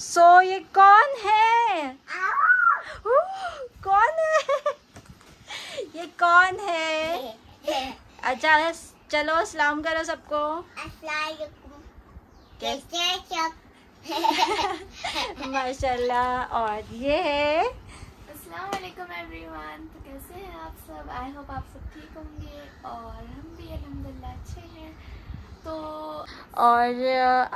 सो ये कौन है? कौन है ये? कौन है? अच्छा चलो सलाम करो सबको। माशाल्लाह। और ये है अस्सलाम वालेकुम एवरीवन। तो कैसे हैं आप सब? आई होप आप सब ठीक होंगे और हम भी अल्हम्दुलिल्लाह अच्छे हैं। तो और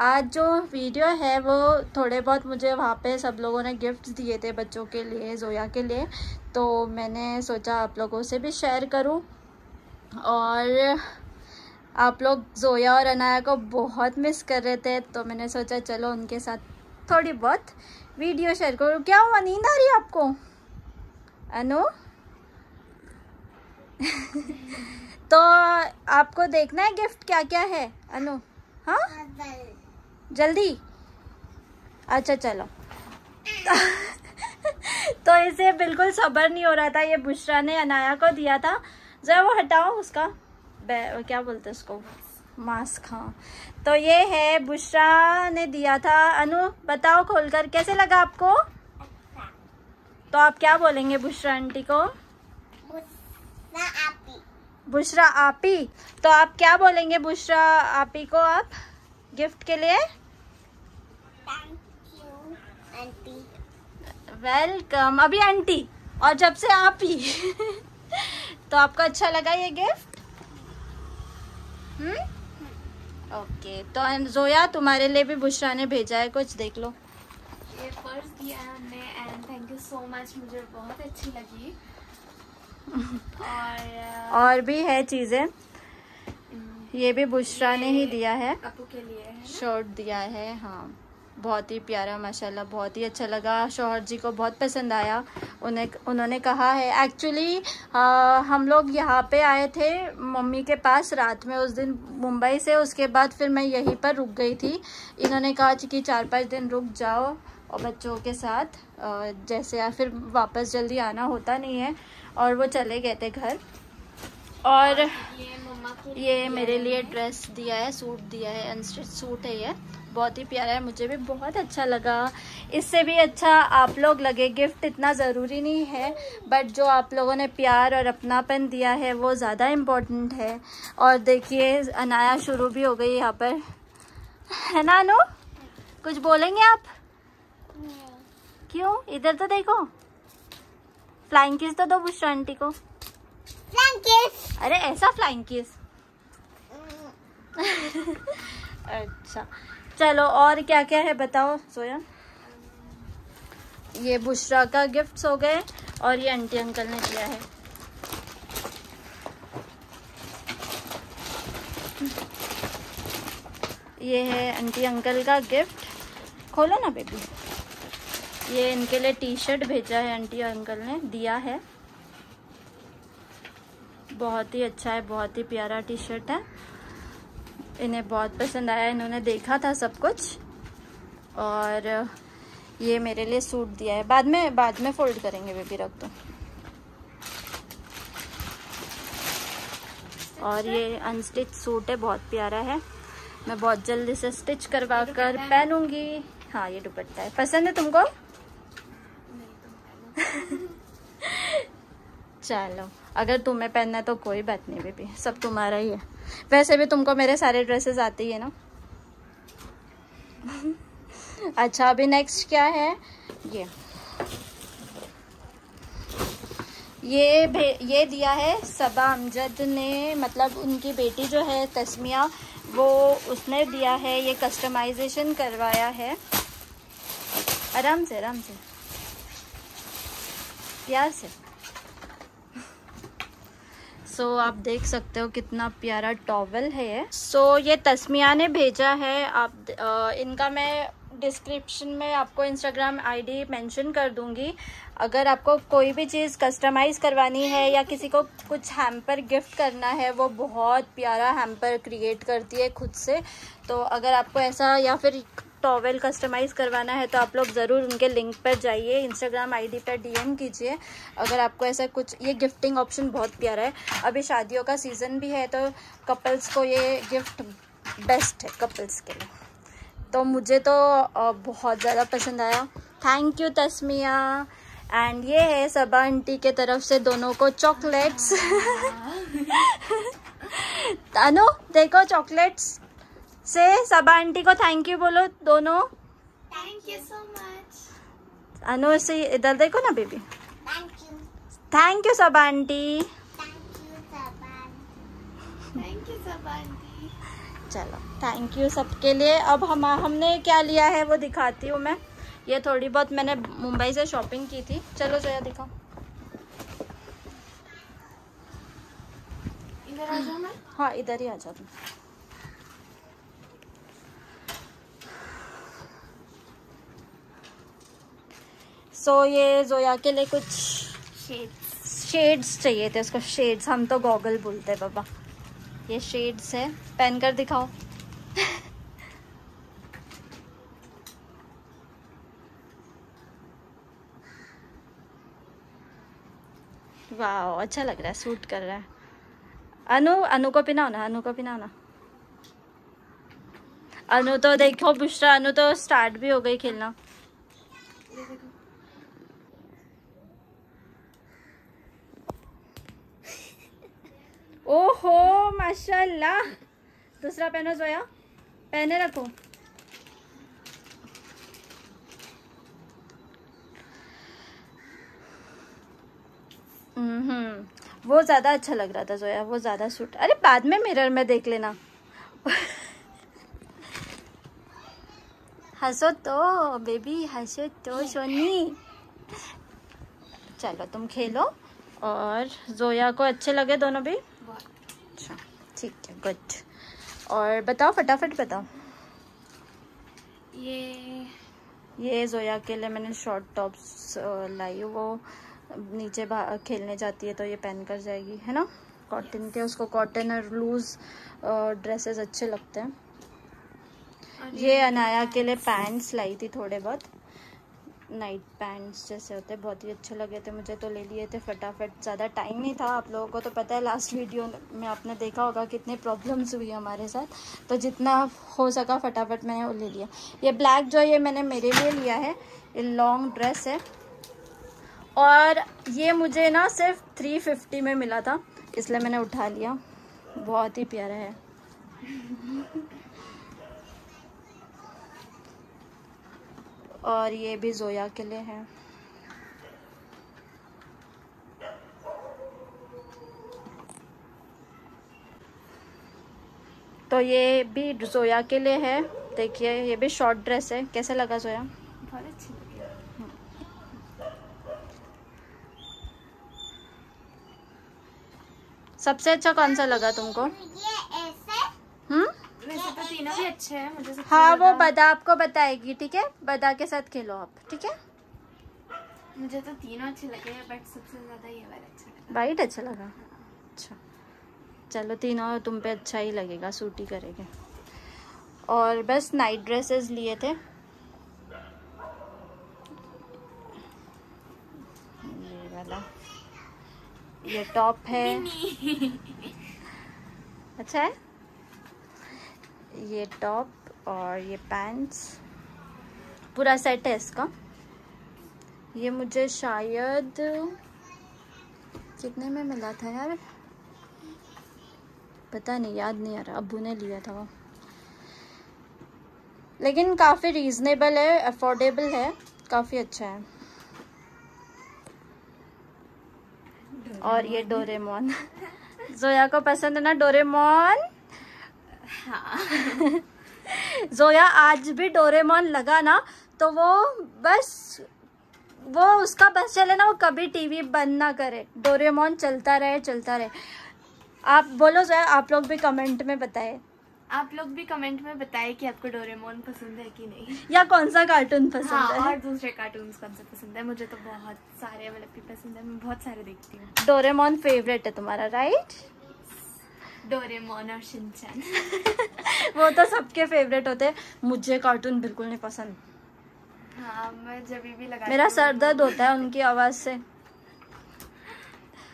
आज जो वीडियो है वो थोड़े बहुत मुझे वहाँ पे सब लोगों ने गिफ्ट्स दिए थे बच्चों के लिए, जोया के लिए, तो मैंने सोचा आप लोगों से भी शेयर करूँ। और आप लोग जोया और अनाया को बहुत मिस कर रहे थे तो मैंने सोचा चलो उनके साथ थोड़ी बहुत वीडियो शेयर करूँ। क्या हुआ, नींद आ रही है आपको अनु? तो आपको देखना है गिफ्ट क्या क्या है अनु। हाँ जल्दी, अच्छा चलो। तो इसे बिल्कुल सब्र नहीं हो रहा था। ये बुशरा ने अनाया को दिया था। जरा वो हटाओ उसका क्या बोलते उसको, मास्क। हाँ तो ये है, बुशरा ने दिया था। अनु बताओ खोलकर कैसे लगा आपको? अच्छा। तो आप क्या बोलेंगे बुशरा आंटी को? बुशरा आपी। तो आप क्या बोलेंगे बुशरा आपी को आप गिफ्ट के लिए? Thank you aunty. वेलकम। अभी आंटी और जब से आपी। तो आपको अच्छा लगा ये गिफ्ट? ओके। तो जोया तुम्हारे लिए भी बुशरा ने भेजा है कुछ, देख लो। ये पर्स दिया हमने and thank you so much, मुझे बहुत अच्छी लगी। और भी है चीज़ें, ये भी बुशरा ने ही दिया है, अपू के लिए है ना? शॉर्ट दिया है। हाँ बहुत ही प्यारा माशाल्लाह, बहुत ही अच्छा लगा। शौहर जी को बहुत पसंद आया। उन्होंने कहा है एक्चुअली हम लोग यहाँ पे आए थे मम्मी के पास रात में उस दिन मुंबई से, उसके बाद फिर मैं यहीं पर रुक गई थी। इन्होंने कहा कि 4-5 दिन रुक जाओ और बच्चों के साथ, जैसे या फिर वापस जल्दी आना होता नहीं है, और वो चले गए थे घर। और ये मेरे लिए ड्रेस दिया है, सूट दिया है, अनस्टिच सूट है। ये बहुत ही प्यारा है, मुझे भी बहुत अच्छा लगा। इससे भी अच्छा आप लोग लगे, गिफ्ट इतना ज़रूरी नहीं है, बट जो आप लोगों ने प्यार और अपनापन दिया है वो ज़्यादा इम्पोर्टेंट है। और देखिए अनाया शुरू भी हो गई यहाँ पर, है ना अनु? कुछ बोलेंगे आप? क्यों? इधर तो देखो, फ्लाइंग किस तो दो बुशरा आंटी को। Flying kiss? अरे ऐसा फ्लाइंग किस। अच्छा चलो, और क्या क्या है बताओ सोया? ये बुशरा का गिफ्ट्स हो गए और ये आंटी अंकल ने दिया है। ये है आंटी अंकल का गिफ्ट, खोलो ना बेबी। ये इनके लिए टी शर्ट भेजा है आंटी अंकल ने, दिया है। बहुत ही अच्छा है, बहुत ही प्यारा टी शर्ट है, इन्हें बहुत पसंद आया, इन्होंने देखा था सब कुछ। और ये मेरे लिए सूट दिया है, बाद में फोल्ड करेंगे बेबी, रख दो। और ये अनस्टिच सूट है, बहुत प्यारा है, मैं बहुत जल्दी से स्टिच करवा कर पहनूंगी। हाँ ये दुपट्टा है, पसंद है तुमको? चलो अगर तुम्हें पहनना है तो कोई बात नहीं बेबी, सब तुम्हारा ही है। वैसे भी तुमको मेरे सारे ड्रेसेस आते ही है ना। अच्छा अभी नेक्स्ट क्या है? ये दिया है सबा अमजद ने, मतलब उनकी बेटी जो है तस्मिया, वो उसने दिया है। ये कस्टमाइजेशन करवाया है, आराम से आराम से प्यार से। सो आप देख सकते हो कितना प्यारा टॉवल है। ये तस्मिया ने भेजा है। आप इनका मैं डिस्क्रिप्शन में आपको इंस्टाग्राम आईडी मेंशन कर दूंगी। अगर आपको कोई भी चीज़ कस्टमाइज़ करवानी है या किसी को कुछ हैम्पर गिफ्ट करना है, वो बहुत प्यारा हैम्पर क्रिएट करती है खुद से। तो अगर आपको ऐसा या फिर टॉवेल कस्टमाइज़ करवाना है तो आप लोग ज़रूर उनके लिंक पर जाइए, इंस्टाग्राम आईडी पर डीएम कीजिए अगर आपको ऐसा कुछ। ये गिफ्टिंग ऑप्शन बहुत प्यारा है, अभी शादियों का सीज़न भी है तो कपल्स को ये गिफ्ट बेस्ट है कपल्स के लिए। तो मुझे तो बहुत ज़्यादा पसंद आया। Thank you Tasmiya. एंड ये है सबा आंटी के तरफ से दोनों को चॉकलेट्स। तानो देखो चॉकलेट्स से सबा आंटी को थैंक यू बोलो दोनों। Thank you so much. Anu से इधर देखो ना baby. Thank you Saba aunty. Thank you Saba aunty. चलो थैंक यू सबके लिए। अब हमने क्या लिया है वो दिखाती हूँ मैं। ये थोड़ी बहुत मैंने मुंबई से शॉपिंग की थी। चलो जया दिखाओ। इधर आ जाओ मैं। हाँ इधर ही आ जाओ तुम। सो ये जोया के लिए कुछ शेड्स चाहिए थे उसको। शेड्स हम तो गॉगल बोलते हैं बाबा। ये शेड्स है, पहन कर दिखाओ। वाह अच्छा लग रहा है, सूट कर रहा है। अनु को पहनाओ ना, अनु को पहनाओ ना। अनु तो देखो बुशरा, अनु तो स्टार्ट भी हो गई खेलना। ओहो माशाल्लाह। दूसरा पहनो जोया, पहने रखो। वो ज़्यादा अच्छा लग रहा था जोया, वो ज़्यादा सूट। अरे बाद में मिरर में देख लेना। हंसो तो बेबी, हंसो तो सोनी। चलो तुम खेलो। और जोया को अच्छे लगे दोनों भी। अच्छा ठीक है गुड। और बताओ फटाफट बताओ। ये जोया के लिए मैंने शॉर्ट टॉप्स लाई। वो नीचे खेलने जाती है तो ये पहन कर जाएगी है ना, कॉटन के। उसको कॉटन और लूज ड्रेसेस अच्छे लगते हैं। ये अनाया के लिए पैंट्स लाई थी, थोड़े बहुत नाइट पैंट्स जैसे होते हैं, बहुत ही अच्छे लगे थे मुझे तो ले लिए थे फटाफट। ज़्यादा टाइम नहीं था। आप लोगों को तो पता है लास्ट वीडियो में आपने देखा होगा कितने प्रॉब्लम्स हुई हमारे साथ, तो जितना हो सका फटाफट मैंने वो ले लिया। ये ब्लैक जो ये मैंने मेरे लिए लिया है, ये लॉन्ग ड्रेस है। और ये मुझे ना सिर्फ 350 में मिला था इसलिए मैंने उठा लिया। बहुत ही प्यारा है। और ये भी जोया के लिए है। तो ये भी जोया के लिए है। देखिए ये भी शॉर्ट ड्रेस है। कैसे लगा जोया? बहुत अच्छी। सबसे अच्छा कौन सा लगा तुमको? ये ऐसे। वैसे तो तीनों भी अच्छे हैं मुझे। हाँ वो बदा आपको बताएगी ठीक है। बदा के साथ खेलो आप ठीक है। मुझे तो तीनों अच्छे लगे बट सबसे ज्यादा ये वाला अच्छा लगा। वाइट अच्छा लगा। अच्छा चलो तीनों तुम पे अच्छा ही लगेगा, सूट ही करेगा। और बस नाइट ड्रेसेस लिए थे। ये वाला ये टॉप है, अच्छा है ये टॉप। और ये पैंट्स पूरा सेट है इसका। ये मुझे शायद कितने में मिला था यार, पता नहीं, याद नहीं आ रहा। अब्बू ने लिया था वो, लेकिन काफ़ी रीजनेबल है, अफोर्डेबल है, काफ़ी अच्छा है। और ये डोरेमोन जोया को पसंद है ना डोरेमोन। हाँ जोया आज भी डोरेमोन लगा ना तो वो उसका बस चले ना, वो कभी टीवी बंद ना करे, डोरेमोन चलता रहे चलता रहे। आप बोलो जोया, आप लोग भी कमेंट में बताएं। आप लोग भी कमेंट में बताएं कि आपको डोरेमोन पसंद है कि नहीं, या कौन सा कार्टून पसंद है। और दूसरे कार्टून्स कौन से पसंद है। मुझे तो बहुत सारे मतलब कि पसंद है, मैं बहुत सारे देखती हूँ। डोरेमोन फेवरेट है तुम्हारा राइट? डोरेमोन और शिनचैन वो तो सबके फेवरेट होते हैं। मुझे कार्टून बिल्कुल नहीं पसंद। हाँ मैं जब भी लगा मेरा सर दर्द होता है उनकी आवाज़ से।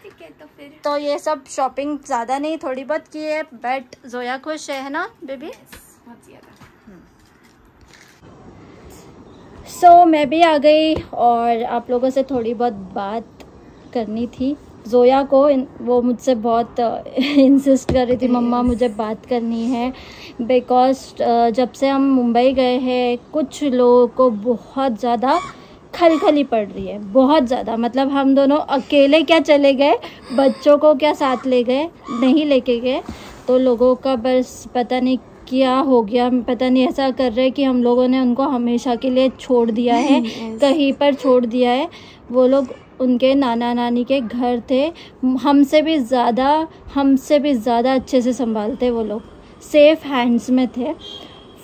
ठीक है तो फिर तो ये सब शॉपिंग ज़्यादा नहीं, थोड़ी बहुत की है बट जोया खुश है ना बेबी। बहुत ज़्यादा। सो मैं भी आ गई और आप लोगों से थोड़ी बहुत बात करनी थी। जोया को वो मुझसे बहुत इंसिस्ट कर रही थी, मम्मा मुझे बात करनी है, बिकॉज जब से हम मुंबई गए हैं कुछ लोगों को बहुत ज़्यादा खलखली पड़ रही है, बहुत ज़्यादा। मतलब हम दोनों अकेले क्या चले गए, बच्चों को क्या साथ ले गए, नहीं लेके गए, तो लोगों का बस पता नहीं क्या हो गया, पता नहीं ऐसा कर रहे कि हम लोगों ने उनको हमेशा के लिए छोड़ दिया है, कहीं पर छोड़ दिया है। वो लोग उनके नाना नानी के घर थे, हमसे भी ज़्यादा अच्छे से संभालते, वो लोग सेफ़ हैंड्स में थे,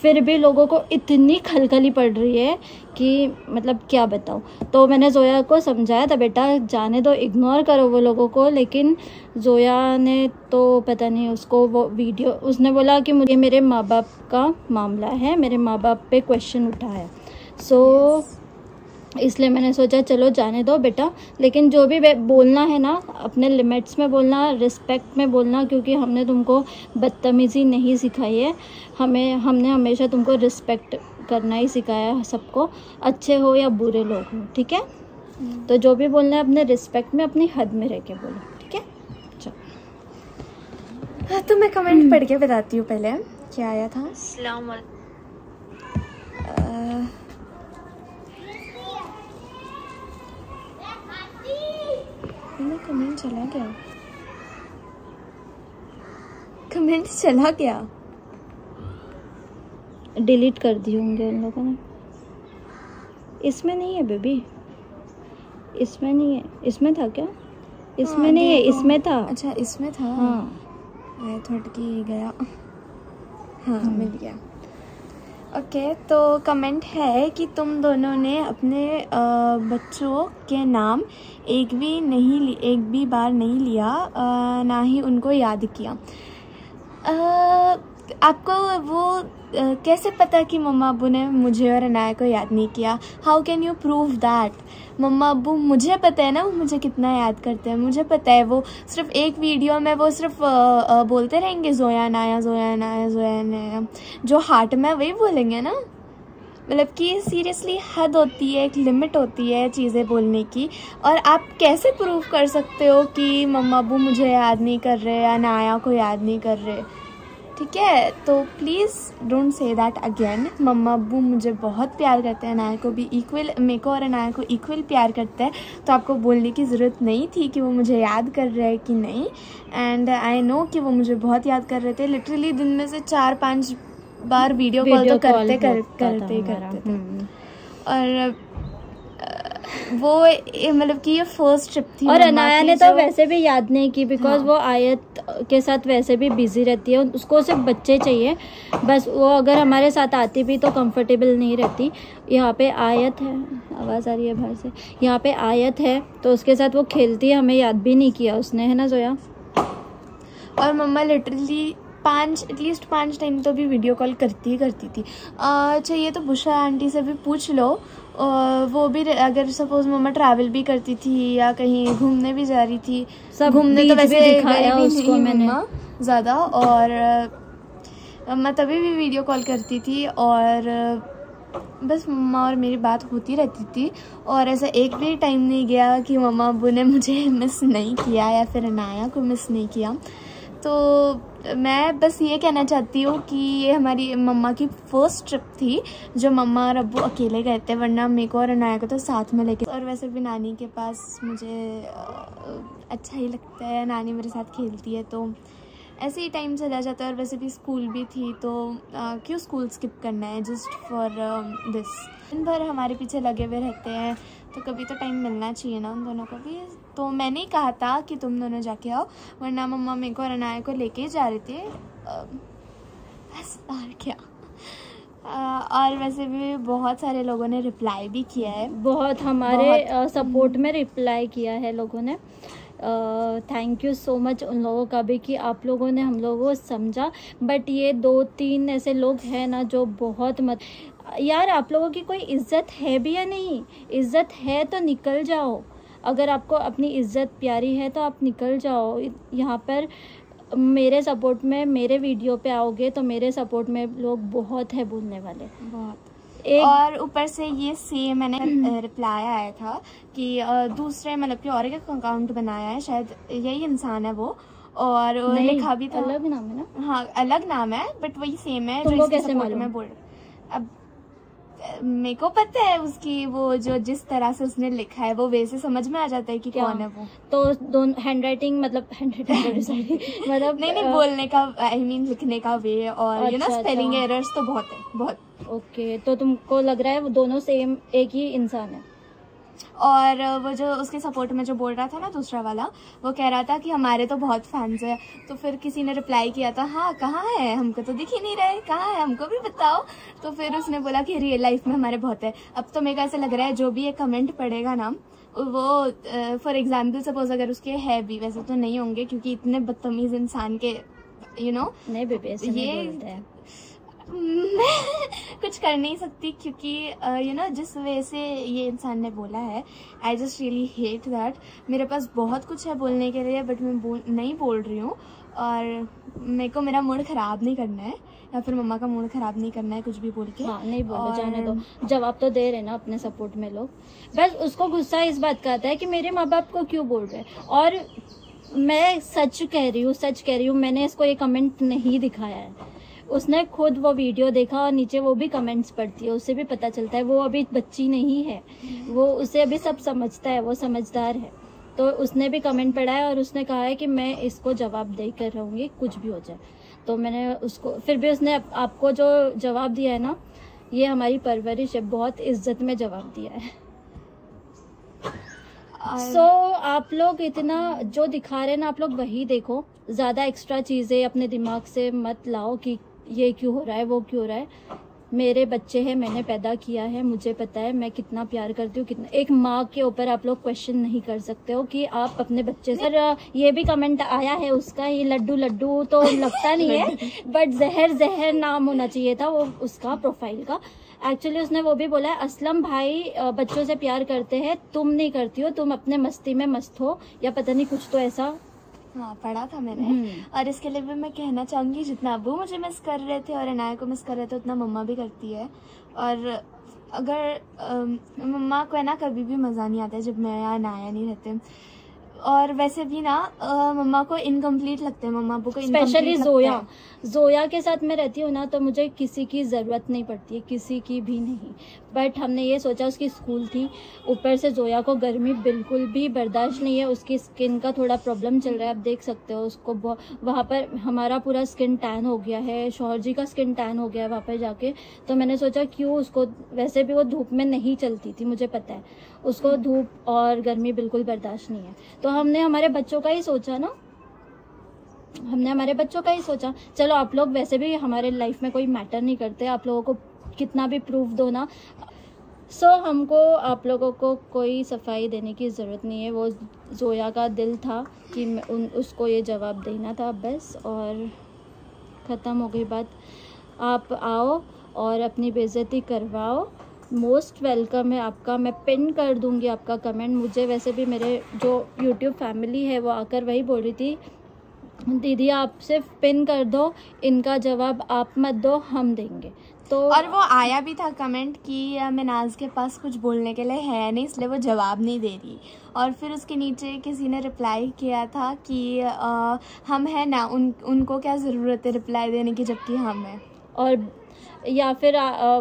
फिर भी लोगों को इतनी खलखली पड़ रही है कि मतलब क्या बताऊँ। तो मैंने जोया को समझाया था, बेटा जाने दो, इग्नोर करो वो लोगों को, लेकिन जोया ने तो पता नहीं उसको वो वीडियो, उसने बोला कि मुझे मेरे माँ बाप का मामला है, मेरे माँ बाप पे क्वेश्चन उठा है, सो इसलिए मैंने सोचा चलो जाने दो बेटा, लेकिन जो भी बोलना है ना अपने लिमिट्स में बोलना, रिस्पेक्ट में बोलना, क्योंकि हमने तुमको बदतमीज़ी नहीं सिखाई है, हमने हमेशा तुमको रिस्पेक्ट करना ही सिखाया है, सबको, अच्छे हो या बुरे लोग हो, ठीक है। तो जो भी बोलना है अपने रिस्पेक्ट में, अपनी हद में रह के बोलो, ठीक है। चलो हाँ, तो मैं कमेंट पढ़ के बताती हूँ पहले क्या आया था। कमेंट चला गया, कमेंट चला गया, डिलीट कर दिए होंगे उन लोगों ने। इसमें नहीं है बेबी, इसमें नहीं है, इसमें था क्या, इसमें हाँ, नहीं है, इसमें था, अच्छा इसमें था, हाँ मैं थोड़ी गया, हाँ मिल गया। ओके तो कमेंट है कि तुम दोनों ने अपने बच्चों के नाम एक भी बार नहीं लिया, ना ही उनको याद किया। आपको वो कैसे पता कि मम्मा अबू ने मुझे और अनाया को याद नहीं किया? How can you prove that? Mama अबू, मुझे पता है ना वो मुझे कितना याद करते हैं, मुझे पता है वो सिर्फ एक वीडियो में वो सिर्फ बोलते रहेंगे जोया अनाया जोया अनाया जोया अनाया, जो हार्ट में वही बोलेंगे ना। मतलब कि सीरियसली हद होती है, एक लिमिट होती है चीज़ें बोलने की, और आप कैसे प्रूव कर सकते हो कि मम्मा अबू मुझे याद नहीं कर रहे, अनाया को याद नहीं कर रहे? ठीक है, तो please don't say that again. Mama अबू मुझे बहुत प्यार करते हैं, अनाया को भी इक्वल, मेरे को और अनाया को इक्वल प्यार करते हैं, तो आपको बोलने की ज़रूरत नहीं थी कि वो मुझे याद कर रहे हैं कि नहीं। एंड आई नो कि वो मुझे बहुत याद कर रहे थे, लिटरली दिन में से 4-5 बार वीडियो कॉल तो करते थे। और वो मतलब कि ये फर्स्ट ट्रिप थी, और अनाया ने तो वैसे भी याद नहीं की, बिकॉज हाँ। वो आयत के साथ वैसे भी बिजी रहती है, उसको सिर्फ बच्चे चाहिए बस, वो अगर हमारे साथ आती भी तो कंफर्टेबल नहीं रहती। यहाँ पे आयत है, आवाज़ आ रही है बाहर से, यहाँ पे आयत है तो उसके साथ वो खेलती है, हमें याद भी नहीं किया उसने, है ना जोया। और मम्मा लिटरली 5 एटलीस्ट 5 टाइम तो भी वीडियो कॉल करती थी। चाहिए तो बुशरा आंटी से भी पूछ लो, वो भी अगर सपोज मम्मा ट्रैवल भी करती थी या कहीं घूमने भी जा रही थी, सब घूमने तो वैसे दिखाया उसको मैंने ज़्यादा, और मैं तभी भी वीडियो कॉल करती थी, और बस मम्मा और मेरी बात होती रहती थी, और ऐसा एक भी टाइम नहीं गया कि मम्मा अबू ने मुझे मिस नहीं किया या फिर अनाया को मिस नहीं किया। तो मैं बस ये कहना चाहती हूँ कि ये हमारी मम्मा की फर्स्ट ट्रिप थी जो मम्मा और अब्बू अकेले गए थे, वरना मेरे को और अनाया को तो साथ में लेके, और वैसे भी नानी के पास मुझे अच्छा ही लगता है, नानी मेरे साथ खेलती है, तो ऐसे ही टाइम चला जाता है। और वैसे भी स्कूल भी थी, तो क्यों स्कूल स्किप करना है जस्ट फॉर दिस। दिन भर हमारे पीछे लगे हुए रहते हैं, तो कभी तो टाइम मिलना चाहिए ना उन दोनों को भी। तो मैंने ही कहा था कि तुम दोनों जाके आओ, वरना मम्मा मेरे को और अनाया को लेके ही जा रही थी, बस और क्या। और वैसे भी बहुत सारे लोगों ने रिप्लाई भी किया है, बहुत हमारे सपोर्ट में रिप्लाई किया है लोगों ने। थैंक यू सो मच उन लोगों का भी कि आप लोगों ने हम लोगों को समझा। बट ये 2-3 ऐसे लोग हैं ना जो बहुत, मत यार आप लोगों की कोई इज्जत है भी या नहीं? इज्जत है तो निकल जाओ, अगर आपको अपनी इज्जत प्यारी है तो आप निकल जाओ। यहाँ पर मेरे सपोर्ट में, मेरे वीडियो पे आओगे तो मेरे सपोर्ट में लोग बहुत है बोलने वाले, बहुत एक और ऊपर से ये सेम मैंने रिप्लाई आया था कि दूसरे मतलब कि और एक अकाउंट बनाया है, शायद यही इंसान है वो, और लिखा भी था अलग नाम है ना, हाँ अलग नाम है बट वही सेम है। जो कैसे मालूम बोल, अब मेरे को पता है उसकी वो जो जिस तरह से उसने लिखा है वो वैसे समझ में आ जाता है कि कौन है वो। तो दोनों हैंडराइटिंग मतलब मतलब नहीं नहीं बोलने का आई मीन लिखने का वे और यू नो स्पेलिंग एरर्स तो बहुत है बहुत। ओके तो तुमको लग रहा है वो दोनों सेम एक ही इंसान है। और वो जो उसके सपोर्ट में जो बोल रहा था ना दूसरा वाला, वो कह रहा था कि हमारे तो बहुत फैंस है, तो फिर किसी ने रिप्लाई किया था हाँ कहाँ है, हमको तो दिख ही नहीं रहे, कहाँ है हमको भी बताओ। तो फिर उसने बोला कि रियल लाइफ में हमारे बहुत है। अब तो मेरे को ऐसा लग रहा है जो भी ये कमेंट पड़ेगा ना वो फॉर एग्जाम्पल सपोज अगर उसके है भी, वैसे तो नहीं होंगे क्योंकि इतने बदतमीज इंसान के यू नो नहीं बेबी ये कुछ कर नहीं सकती क्योंकि यू नो जिस वे से ये इंसान ने बोला है I just really hate that. मेरे पास बहुत कुछ है बोलने के लिए बट मैं नहीं बोल रही हूँ, और मेरे को मेरा मूड ख़राब नहीं करना है या फिर मम्मा का मूड ख़राब नहीं करना है कुछ भी बोल के। हाँ नहीं बोलो और... जाने दो, जवाब तो दे रहे ना अपने सपोर्ट में लोग। बस उसको गुस्सा इस बात का आता है कि मेरे माँ बाप को क्यों बोल रहे हैं, और मैं सच कह रही हूँ मैंने इसको ये कमेंट नहीं दिखाया है, उसने खुद वो वीडियो देखा और नीचे वो भी कमेंट्स पढ़ती है, उसे भी पता चलता है वो अभी बच्ची नहीं है, वो उसे अभी सब समझता है, वो समझदार है। तो उसने भी कमेंट पढ़ा है और उसने कहा है कि मैं इसको जवाब देकर रहूँगी कुछ भी हो जाए। तो मैंने उसको फिर भी उसने आपको जो जवाब दिया है ना, ये हमारी परवरिश है, बहुत इज्जत में जवाब दिया है। सो आप लोग इतना जो दिखा रहे हैं ना आप लोग वही देखो, ज़्यादा एक्स्ट्रा चीज़ें अपने दिमाग से मत लाओ कि ये क्यों हो रहा है वो क्यों हो रहा है। मेरे बच्चे हैं, मैंने पैदा किया है, मुझे पता है मैं कितना प्यार करती हूँ कितना। एक माँ के ऊपर आप लोग क्वेश्चन नहीं कर सकते हो कि आप अपने बच्चे से। ये भी कमेंट आया है उसका, ये लड्डू लड्डू तो लगता नहीं है बट जहर जहर नाम होना चाहिए था वो उसका प्रोफाइल का। एक्चुअली उसने वो भी बोला है, असलम भाई बच्चों से प्यार करते हैं, तुम नहीं करती हो, तुम अपने मस्ती में मस्त हो, या पता नहीं कुछ तो ऐसा। हाँ पढ़ा था मैंने, और इसके लिए भी मैं कहना चाहूँगी जितना अबू मुझे मिस कर रहे थे और अनाया को मिस कर रहे थे उतना मम्मा भी करती है। और अगर मम्मा को है ना कभी भी मज़ा नहीं आता जब मैं या अनाया नहीं रहते, और वैसे भी ना मम्मा को इनकम्प्लीट लगते हैं, मम्मा अबू को स्पेशली जोया। जोया के साथ मैं रहती हूँ ना तो मुझे किसी की ज़रूरत नहीं पड़ती है, किसी की भी नहीं। बट हमने ये सोचा उसकी स्कूल थी, ऊपर से जोया को गर्मी बिल्कुल भी बर्दाश्त नहीं है, उसकी स्किन का थोड़ा प्रॉब्लम चल रहा है, आप देख सकते हो उसको। वहाँ पर हमारा पूरा स्किन टैन हो गया है, शौहर जी का स्किन टैन हो गया है वहाँ पर जाके। तो मैंने सोचा क्यों उसको, वैसे भी वो धूप में नहीं चलती थी, मुझे पता है उसको धूप और गर्मी बिल्कुल बर्दाश्त नहीं है। तो हमने हमारे बच्चों का ही सोचा ना, हमने हमारे बच्चों का ही सोचा। चलो आप लोग वैसे भी हमारे लाइफ में कोई मैटर नहीं करते, आप लोगों को कितना भी प्रूफ दो ना। सो हमको आप लोगों को कोई सफाई देने की ज़रूरत नहीं है, वो जोया का दिल था कि उसको ये जवाब देना था बस, और ख़त्म हो गई बात। आप आओ और अपनी बेइज्जती करवाओ, मोस्ट वेलकम है आपका। मैं पिन कर दूंगी आपका कमेंट। मुझे वैसे भी मेरे जो यूट्यूब फैमिली है वो आकर वही बोल रही थी, दीदी आप सिर्फ पिन कर दो, इनका जवाब आप मत दो, हम देंगे। तो और वो आया भी था कमेंट कि मिनाज के पास कुछ बोलने के लिए है नहीं इसलिए वो जवाब नहीं दे रही। और फिर उसके नीचे किसी ने रिप्लाई किया था कि हम हैं ना, उनको क्या ज़रूरत है रिप्लाई देने की जबकि हम हैं। और या फिर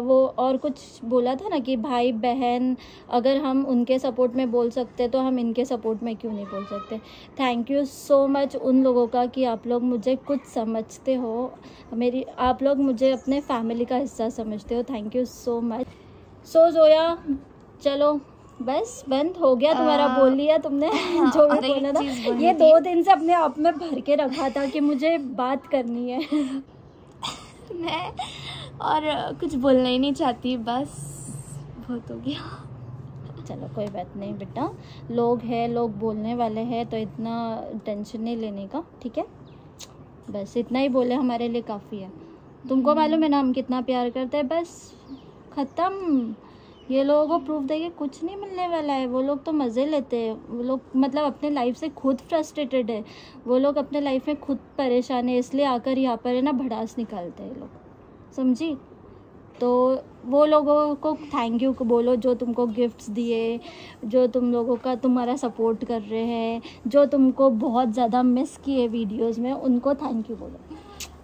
वो और कुछ बोला था ना कि भाई बहन, अगर हम उनके सपोर्ट में बोल सकते तो हम इनके सपोर्ट में क्यों नहीं बोल सकते। थैंक यू सो मच उन लोगों का कि आप लोग मुझे कुछ समझते हो, मेरी आप लोग मुझे अपने फैमिली का हिस्सा समझते हो। Thank you so much. So Zoya चलो बस बंद हो गया तुम्हारा, बोल लिया तुमने जो भी बोला था। ये 2 दिन से अपने आप में भर के रखा था कि मुझे बात करनी है मैं और कुछ बोलना ही नहीं चाहती, बस बहुत हो गया। चलो कोई बात नहीं बेटा, लोग हैं, लोग बोलने वाले हैं, तो इतना टेंशन नहीं लेने का, ठीक है। बस इतना ही बोले हमारे लिए काफ़ी है। तुमको मालूम है ना हम कितना प्यार करते हैं, बस ख़त्म। ये लोगों को प्रूफ देके कुछ नहीं मिलने वाला है, वो लोग तो मज़े लेते हैं, वो लोग मतलब अपने लाइफ से खुद फ्रस्ट्रेटेड है, वो लोग अपने लाइफ में खुद परेशान है, इसलिए आकर यहाँ पर है ना भड़ास निकालते हैं लोग, समझी। तो वो लोगों को थैंक यू बोलो जो तुमको गिफ्ट्स दिए, जो तुम लोगों का तुम्हारा सपोर्ट कर रहे हैं, जो तुमको बहुत ज़्यादा मिस किए वीडियोस में, उनको थैंक यू बोलो।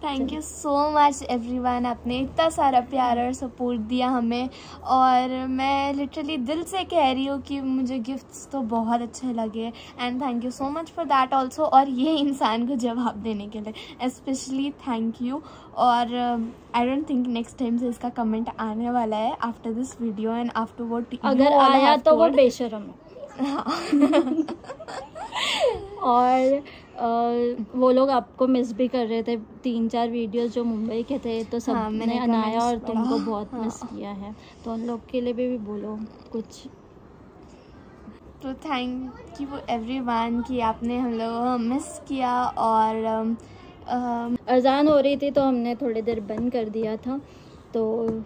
Thank you so much everyone, आपने इतना सारा प्यार और सपोर्ट दिया हमें, और मैं लिटरली दिल से कह रही हूँ कि मुझे गिफ्ट्स तो बहुत अच्छे लगे, and thank you so much for that also, और ये इंसान को जवाब देने के लिए स्पेशली थैंक यू। और I don't think next time से इसका कमेंट आने वाला है after this video and after what, अगर आया तो वो बेशरम है। हाँ। और वो लोग आपको मिस भी कर रहे थे, 3-4 वीडियोस जो मुंबई के थे तो सब हाँ, ने अनाया और तुमको बहुत मिस किया है, तो उन लोग के लिए भी बोलो कुछ। तो थैंक यू एवरीवन कि आपने हम लोगों को मिस किया। और अजान हो रही थी तो हमने थोड़ी देर बंद कर दिया था, तो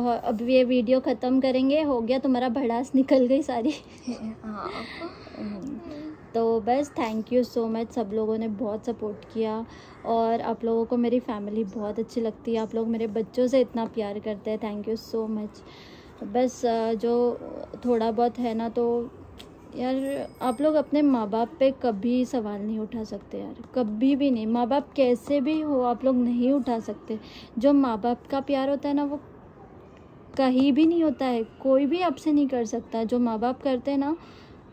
अब ये वीडियो ख़त्म करेंगे। हो गया तुम्हारा भड़ास, निकल गई सारी। हाँ। तो बस थैंक यू सो मच, सब लोगों ने बहुत सपोर्ट किया, और आप लोगों को मेरी फैमिली बहुत अच्छी लगती है, आप लोग मेरे बच्चों से इतना प्यार करते हैं, थैंक यू सो मच। बस जो थोड़ा बहुत है ना, तो यार आप लोग अपने माँ बाप पे कभी सवाल नहीं उठा सकते यार, कभी भी नहीं। माँ बाप कैसे भी हो आप लोग नहीं उठा सकते, जो माँ बाप का प्यार होता है ना वो कहीं भी नहीं होता है, कोई भी आपसे नहीं कर सकता, जो माँ बाप करते हैं ना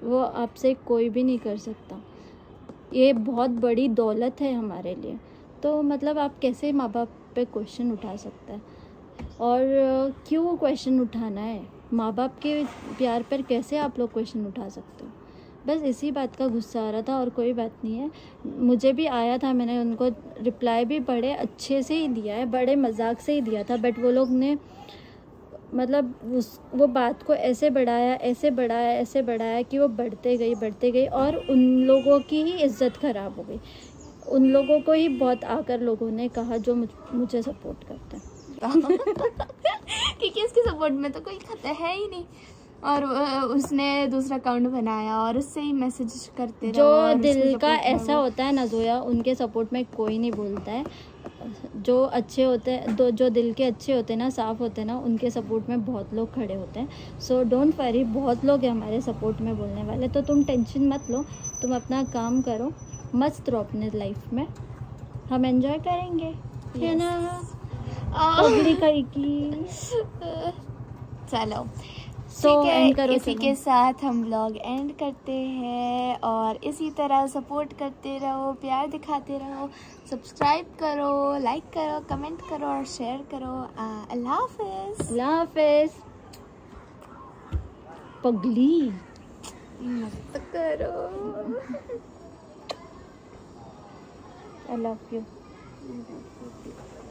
वो आपसे कोई भी नहीं कर सकता। ये बहुत बड़ी दौलत है हमारे लिए, तो मतलब आप कैसे माँ बाप पे क्वेश्चन उठा सकते हैं, और क्यों क्वेश्चन उठाना है माँ बाप के प्यार पर, कैसे आप लोग क्वेश्चन उठा सकते हो। बस इसी बात का गुस्सा आ रहा था, और कोई बात नहीं है, मुझे भी आया था, मैंने उनको रिप्लाई भी बड़े अच्छे से ही दिया है, बड़े मजाक से ही दिया था, बट वो लोग ने मतलब वो बात को ऐसे बढ़ाया ऐसे बढ़ाया ऐसे बढ़ाया कि वो बढ़ते गई और उन लोगों की ही इज्जत खराब हो गई, उन लोगों को ही बहुत आकर लोगों ने कहा जो मुझे सपोर्ट करते हैं। क्योंकि इसके सपोर्ट में तो कोई खाता है ही नहीं, और उसने दूसरा अकाउंट बनाया और उससे ही मैसेज करते जो दिल का ऐसा होता है ना जोया, उनके सपोर्ट में कोई नहीं बोलता है। जो अच्छे होते हैं, तो जो दिल के अच्छे होते हैं ना, साफ़ होते हैं ना, उनके सपोर्ट में बहुत लोग खड़े होते हैं। सो डोंट वरी, बहुत लोग हैं हमारे सपोर्ट में बोलने वाले, तो तुम टेंशन मत लो, तुम अपना काम करो, मस्त रहो अपने लाइफ में, हम एंजॉय करेंगे, है ना। चलो ठीक है, इसी के साथ हम ब्लॉग एंड करते हैं, और इसी तरह सपोर्ट करते रहो, प्यार दिखाते रहो, सब्सक्राइब करो, लाइक करो, कमेंट करो और शेयर करो। अल्लाह हाफिज़। अल्लाह हाफिज़ पगली, मस्त करो। I love you.